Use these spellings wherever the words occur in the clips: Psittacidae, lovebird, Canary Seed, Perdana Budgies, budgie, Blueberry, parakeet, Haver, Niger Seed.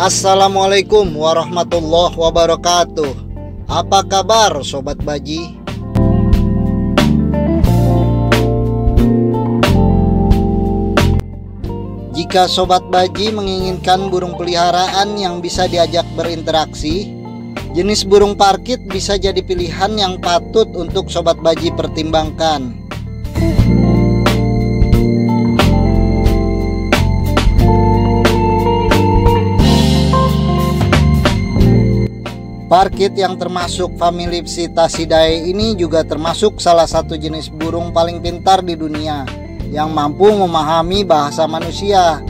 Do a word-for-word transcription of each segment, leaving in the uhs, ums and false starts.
Assalamualaikum warahmatullahi wabarakatuh. Apa kabar Sobat Budgie? Jika Sobat Budgie menginginkan burung peliharaan yang bisa diajak berinteraksi, jenis burung parkit bisa jadi pilihan yang patut untuk Sobat Budgie pertimbangkan. Parkit yang termasuk famili Psittacidae ini juga termasuk salah satu jenis burung paling pintar di dunia yang mampu memahami bahasa manusia.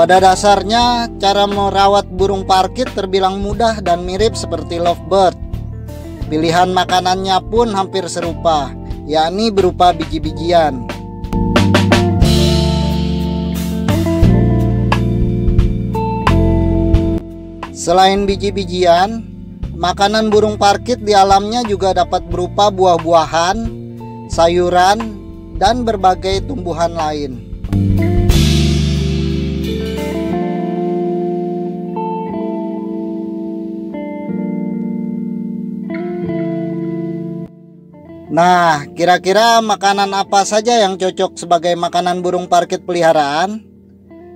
Pada dasarnya, cara merawat burung parkit terbilang mudah dan mirip seperti lovebird. Pilihan makanannya pun hampir serupa, yakni berupa biji-bijian. Selain biji-bijian, makanan burung parkit di alamnya juga dapat berupa buah-buahan, sayuran, dan berbagai tumbuhan lain. Nah, kira-kira makanan apa saja yang cocok sebagai makanan burung parkit peliharaan?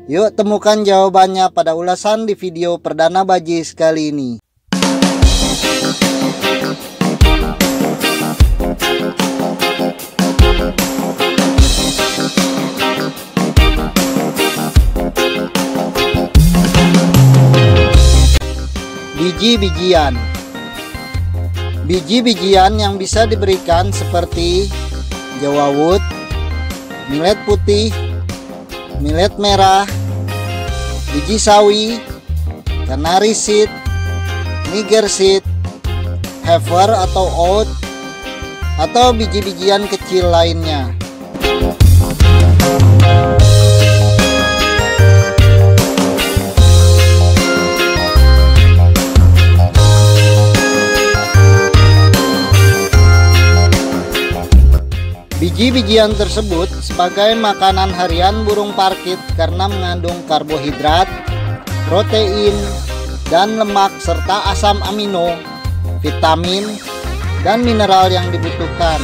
Yuk temukan jawabannya pada ulasan di video Perdana Budgies kali ini. Biji-bijian. Biji-bijian yang bisa diberikan seperti Jewawut, Milet putih, Milet merah, biji sawi, Canary Seed, Niger Seed, Haver atau oat, atau biji-bijian kecil lainnya. Biji-bijian tersebut sebagai makanan harian burung parkit karena mengandung karbohidrat, protein, dan lemak serta asam amino, vitamin, dan mineral yang dibutuhkan.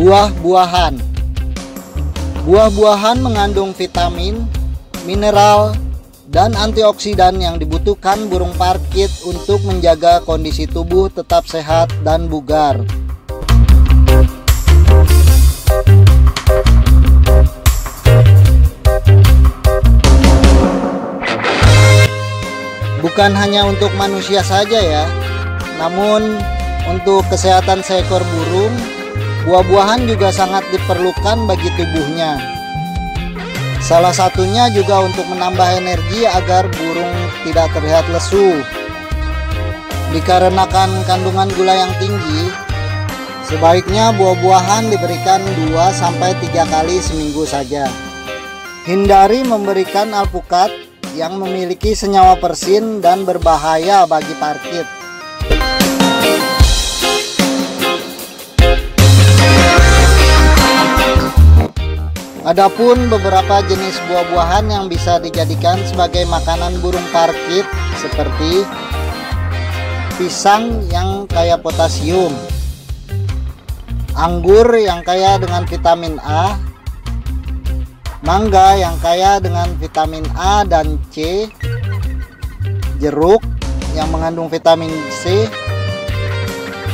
Buah-buahan. Buah-buahan mengandung vitamin, mineral, dan antioksidan yang dibutuhkan burung parkit untuk menjaga kondisi tubuh tetap sehat dan bugar. Bukan hanya untuk manusia saja ya, namun untuk kesehatan seekor burung, buah-buahan juga sangat diperlukan bagi tubuhnya. Salah satunya juga untuk menambah energi agar burung tidak terlihat lesu. Dikarenakan kandungan gula yang tinggi, sebaiknya buah-buahan diberikan dua sampai tiga kali seminggu saja. Hindari memberikan alpukat yang memiliki senyawa persin dan berbahaya bagi parkit. Adapun beberapa jenis buah-buahan yang bisa dijadikan sebagai makanan burung parkit seperti pisang yang kaya potasium, anggur yang kaya dengan vitamin A, mangga yang kaya dengan vitamin A dan C, jeruk yang mengandung vitamin C,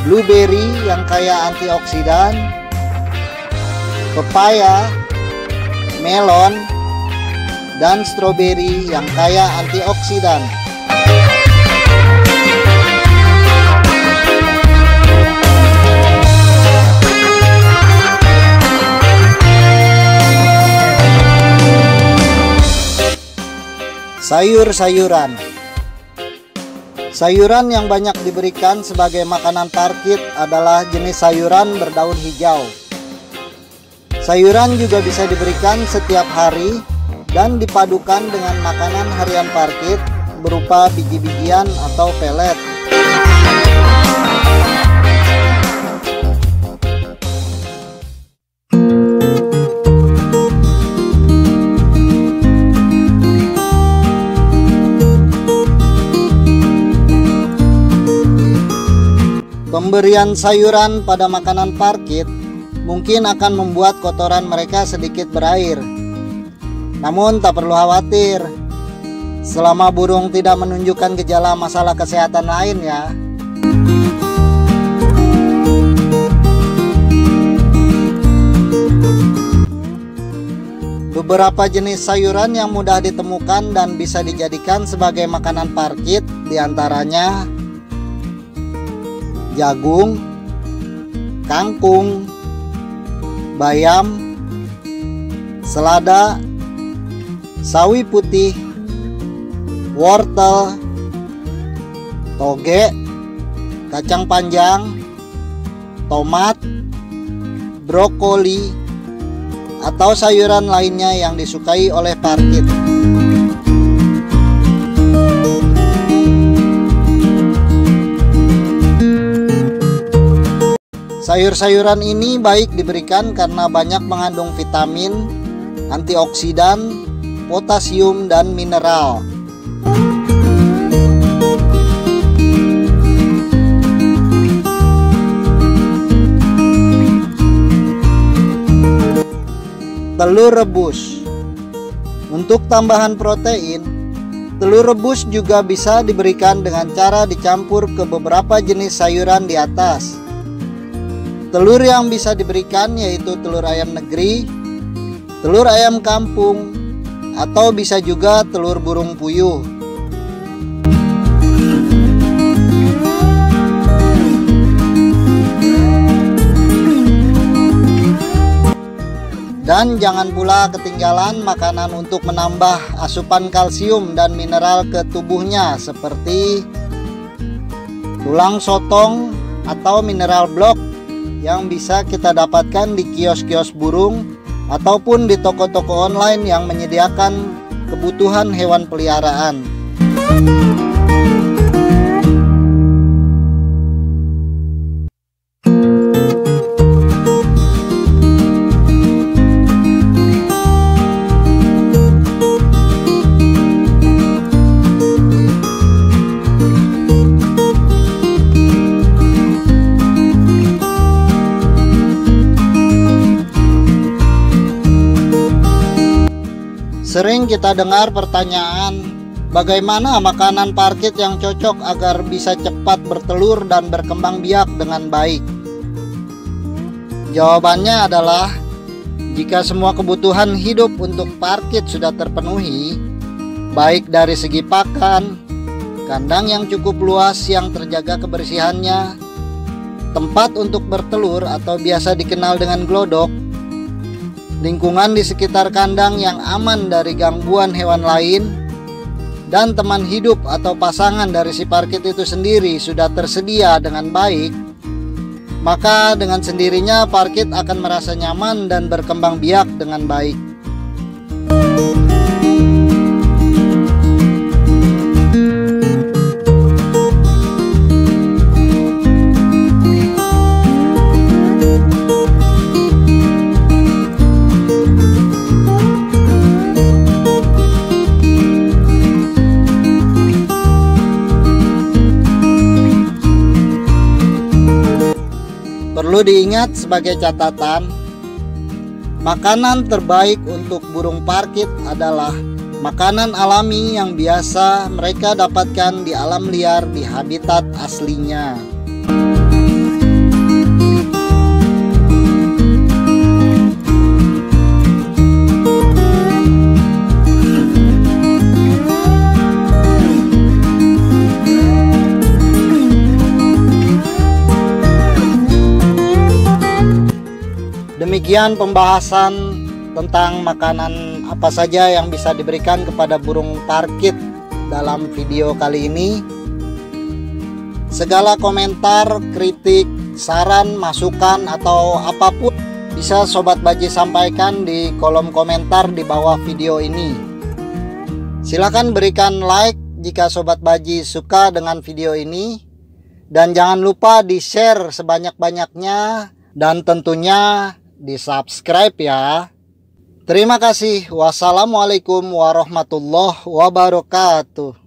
blueberry yang kaya antioksidan, pepaya, melon, dan stroberi yang kaya antioksidan. Sayur-sayuran. Sayuran yang banyak diberikan sebagai makanan parkit adalah jenis sayuran berdaun hijau. Sayuran juga bisa diberikan setiap hari dan dipadukan dengan makanan harian parakeet berupa biji-bijian atau pelet. Pemberian sayuran pada makanan parakeet mungkin akan membuat kotoran mereka sedikit berair. Namun tak perlu khawatir, selama burung tidak menunjukkan gejala masalah kesehatan lain ya. Beberapa jenis sayuran yang mudah ditemukan dan bisa dijadikan sebagai makanan parakeet diantaranya jagung, kangkung, bayam, selada, sawi putih, wortel, toge, kacang panjang, tomat, brokoli, atau sayuran lainnya yang disukai oleh parakeet. Sayur-sayuran ini baik diberikan karena banyak mengandung vitamin, antioksidan, potasium, dan mineral. Telur rebus. Untuk tambahan protein, telur rebus juga bisa diberikan dengan cara dicampur ke beberapa jenis sayuran di atas. Telur yang bisa diberikan yaitu telur ayam negeri, telur ayam kampung, atau bisa juga telur burung puyuh. Dan jangan pula ketinggalan makanan untuk menambah asupan kalsium dan mineral ke tubuhnya seperti tulang sotong atau mineral blok yang bisa kita dapatkan di kios-kios burung ataupun di toko-toko online yang menyediakan kebutuhan hewan peliharaan. Sering kita dengar pertanyaan, bagaimana makanan parakeet yang cocok agar bisa cepat bertelur dan berkembang biak dengan baik? Jawabannya adalah, jika semua kebutuhan hidup untuk parakeet sudah terpenuhi, baik dari segi pakan, kandang yang cukup luas yang terjaga kebersihannya, tempat untuk bertelur atau biasa dikenal dengan glodok, lingkungan di sekitar kandang yang aman dari gangguan hewan lain, dan teman hidup atau pasangan dari si parakeet itu sendiri sudah tersedia dengan baik, maka dengan sendirinya parakeet akan merasa nyaman dan berkembang biak dengan baik. Perlu diingat sebagai catatan, makanan terbaik untuk burung parakeet adalah makanan alami yang biasa mereka dapatkan di alam liar di habitat aslinya. Demikian pembahasan tentang makanan apa saja yang bisa diberikan kepada burung parakeet dalam video kali ini. Segala komentar, kritik, saran, masukan, atau apapun bisa Sobat Budgie sampaikan di kolom komentar di bawah video ini. Silakan berikan like jika Sobat Budgie suka dengan video ini, dan jangan lupa di share sebanyak-banyaknya, dan tentunya di subscribe ya. Terima kasih. Wassalamualaikum warahmatullahi wabarakatuh.